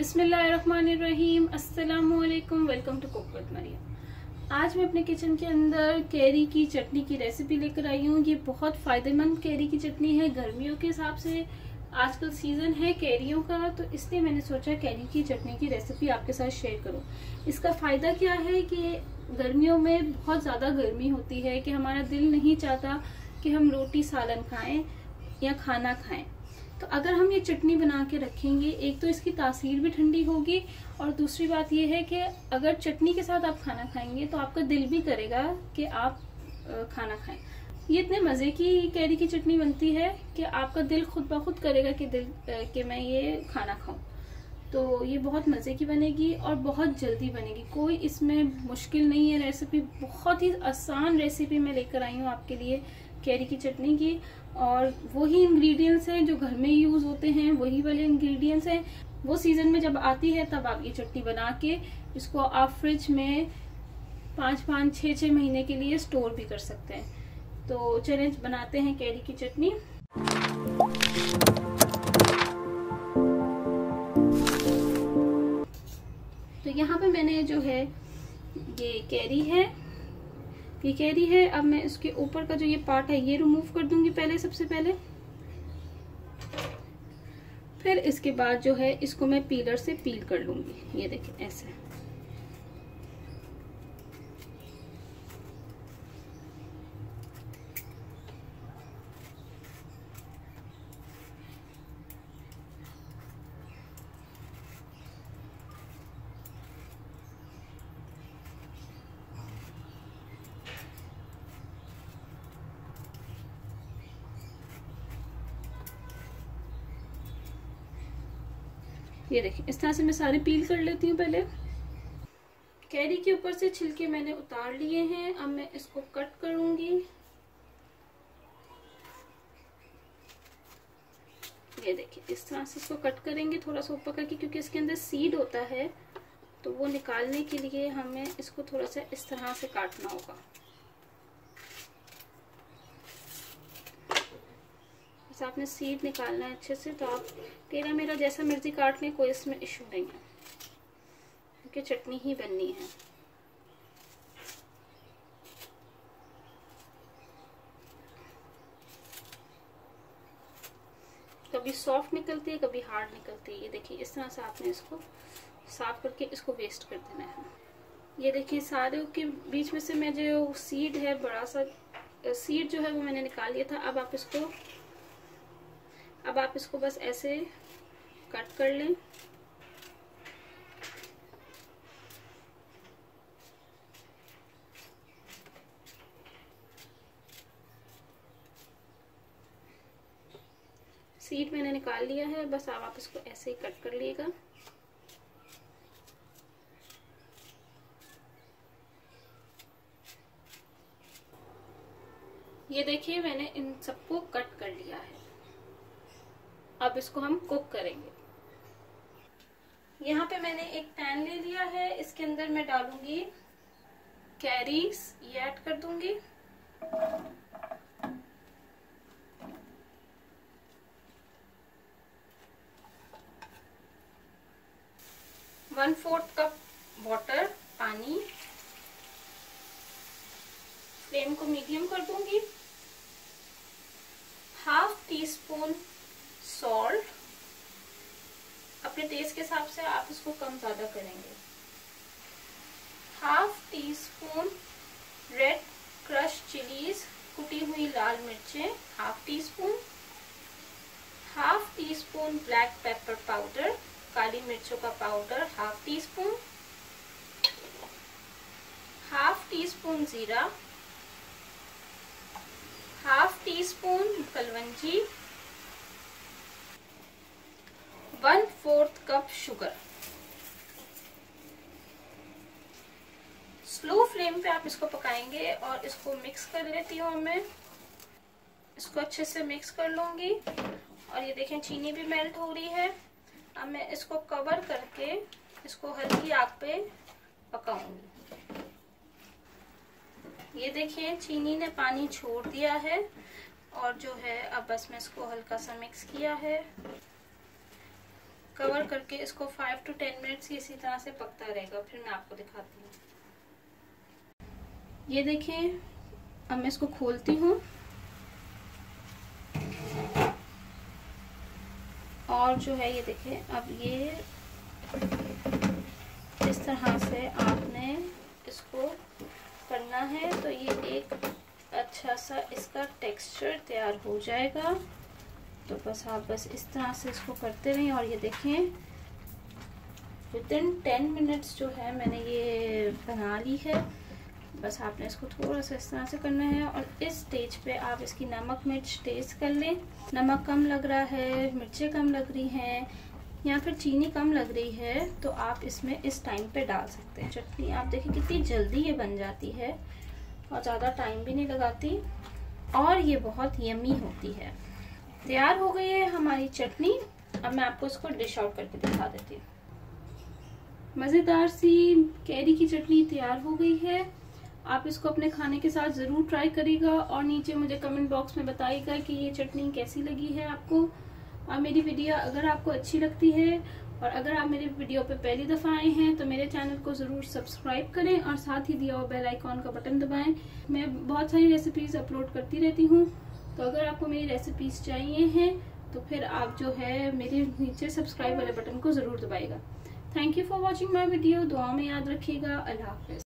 बिस्मिल्लाहिर्रहमानिर्रहीम। अस्सलाम ओ अलैकुम। Welcome to cook with Maryam. आज मैं अपने किचन के अंदर कैरी की चटनी की रेसिपी लेकर आई हूँ। ये बहुत फ़ायदेमंद कैरी की चटनी है। गर्मियों के हिसाब से आजकल सीज़न है कैरियों का, तो इसलिए मैंने सोचा कैरी की चटनी की रेसिपी आपके साथ शेयर करूँ। इसका फ़ायदा क्या है कि गर्मियों में बहुत ज़्यादा गर्मी होती है कि हमारा दिल नहीं चाहता कि हम रोटी सालन खाएँ या खाना खाएँ, तो अगर हम ये चटनी बना के रखेंगे, एक तो इसकी तासीर भी ठंडी होगी और दूसरी बात ये है कि अगर चटनी के साथ आप खाना खाएंगे तो आपका दिल भी करेगा कि आप खाना खाएं। ये इतने मज़े की कैरी की चटनी बनती है कि आपका दिल खुद ब खुद करेगा कि मैं ये खाना खाऊं। तो ये बहुत मज़े की बनेगी और बहुत जल्दी बनेगी, कोई इसमें मुश्किल नहीं है। रेसिपी बहुत ही आसान रेसिपी मैं लेकर आई हूँ आपके लिए कैरी की चटनी की, और वही इंग्रेडिएंट्स हैं जो घर में यूज़ होते हैं, वही वाले इंग्रेडिएंट्स हैं। वो सीज़न में जब आती है तब आप ये चटनी बना के इसको आप फ्रिज में 5-6 महीने के लिए स्टोर भी कर सकते हैं। तो चलें बनाते हैं कैरी की चटनी। तो यहाँ पे मैंने जो है ये कैरी है, ये कैरी है। अब मैं इसके ऊपर का जो ये पार्ट है ये रिमूव कर दूंगी पहले, सबसे पहले। फिर इसके बाद जो है इसको मैं पीलर से पील कर लूंगी। ये देखिए ऐसे। ये देखिए इस तरह से मैं सारे पील कर लेती हूँ पहले। कैरी के ऊपर से छिलके मैंने उतार लिए हैं, अब मैं इसको कट करूँगी। ये देखिए इस तरह से इसको कट करेंगे, थोड़ा सा ऊपर करके, क्योंकि इसके अंदर सीड होता है, तो वो निकालने के लिए हमें इसको थोड़ा सा इस तरह से काटना होगा। आपने सीड निकालना है अच्छे से, तो आप तेरा मेरा जैसा मिर्ची काट लें, कोई इसमें इशू नहीं है क्योंकि चटनी ही बननी है। कभी सॉफ्ट निकलती है, कभी हार्ड निकलती है। ये देखिए इस तरह से आपने इसको साफ करके इसको वेस्ट कर देना है। ये देखिए सारे के बीच में से मैं जो सीड है, बड़ा सा सीड जो है वो मैंने निकाल लिया था। अब आप इसको बस ऐसे कट कर लें। सीड मैंने निकाल लिया है, बस अब आप इसको ऐसे ही कट कर लीजिएगा। ये देखिए मैंने इन सबको कट कर लिया है, अब इसको हम कुक करेंगे। यहाँ पे मैंने एक पैन ले लिया है, इसके अंदर मैं डालूंगी कैरीज, ये ऐड कर दूंगी। वन फोर्थ कप वाटर, पानी। फ्लेम को मीडियम कर दूंगी। हाफ टीस्पून सॉल्ट, अपने टेस्ट के हिसाब से आप इसको कम ज्यादा करेंगे। Half teaspoon red crush chillies, कुटी हुई लाल मिर्चें half teaspoon. Half teaspoon black pepper powder, काली मिर्चों का powder half teaspoon. Half teaspoon जीरा, हाफ टी स्पून कलवंजी, 1/4 कप शुगर। स्लो फ्लेम पे आप इसको पकाएंगे और इसको मिक्स कर लेती हूँ मैं। इसको अच्छे से मिक्स कर लूँगी और ये देखें चीनी भी मेल्ट हो रही है। अब मैं इसको कवर करके इसको हल्की आंच पे पकाऊंगी। ये देखिए चीनी ने पानी छोड़ दिया है और जो है अब बस मैं इसको हल्का सा मिक्स किया है। कवर करके इसको 5 से 10 मिनट्स इसी तरह से पकता रहेगा। फिर मैं आपको दिखाती हूँ। ये देखिए, अब मैं इसको खोलती हूँ और जो है ये देखिए, अब ये इस तरह से आपने इसको करना है तो ये एक अच्छा सा इसका टेक्सचर तैयार हो जाएगा। तो बस आप बस इस तरह से इसको करते रहें। और ये देखें, विदिन 10 मिनट्स जो है मैंने ये बना ली है। बस आपने इसको थोड़ा सा इस तरह से करना है और इस स्टेज पे आप इसकी नमक मिर्च टेस्ट कर लें। नमक कम लग रहा है, मिर्चें कम लग रही हैं या फिर चीनी कम लग रही है तो आप इसमें इस टाइम पे डाल सकते हैं। चटनी आप देखिए कितनी जल्दी ये बन जाती है और ज़्यादा टाइम भी नहीं लगाती और ये बहुत यमी होती है। तैयार हो गई है हमारी चटनी। अब मैं आपको इसको डिश आउट करके दिखा देती हूँ। मज़ेदार सी कैरी की चटनी तैयार हो गई है। आप इसको अपने खाने के साथ ज़रूर ट्राई करिएगा और नीचे मुझे कमेंट बॉक्स में बताइएगा कि ये चटनी कैसी लगी है आपको। और मेरी वीडियो अगर आपको अच्छी लगती है और अगर आप मेरे वीडियो पे पहली दफ़ा आए हैं तो मेरे चैनल को ज़रूर सब्सक्राइब करें और साथ ही दिया हुआ बेल आइकॉन का बटन दबाएं। मैं बहुत सारी रेसिपीज़ अपलोड करती रहती हूँ तो अगर आपको मेरी रेसिपीज़ चाहिए हैं तो फिर आप जो है मेरे नीचे सब्सक्राइब वाले बटन को ज़रूर दबाएगा। Thank you for watching my video. दुआ में याद रखिएगा। अल्लाह हाफिज़।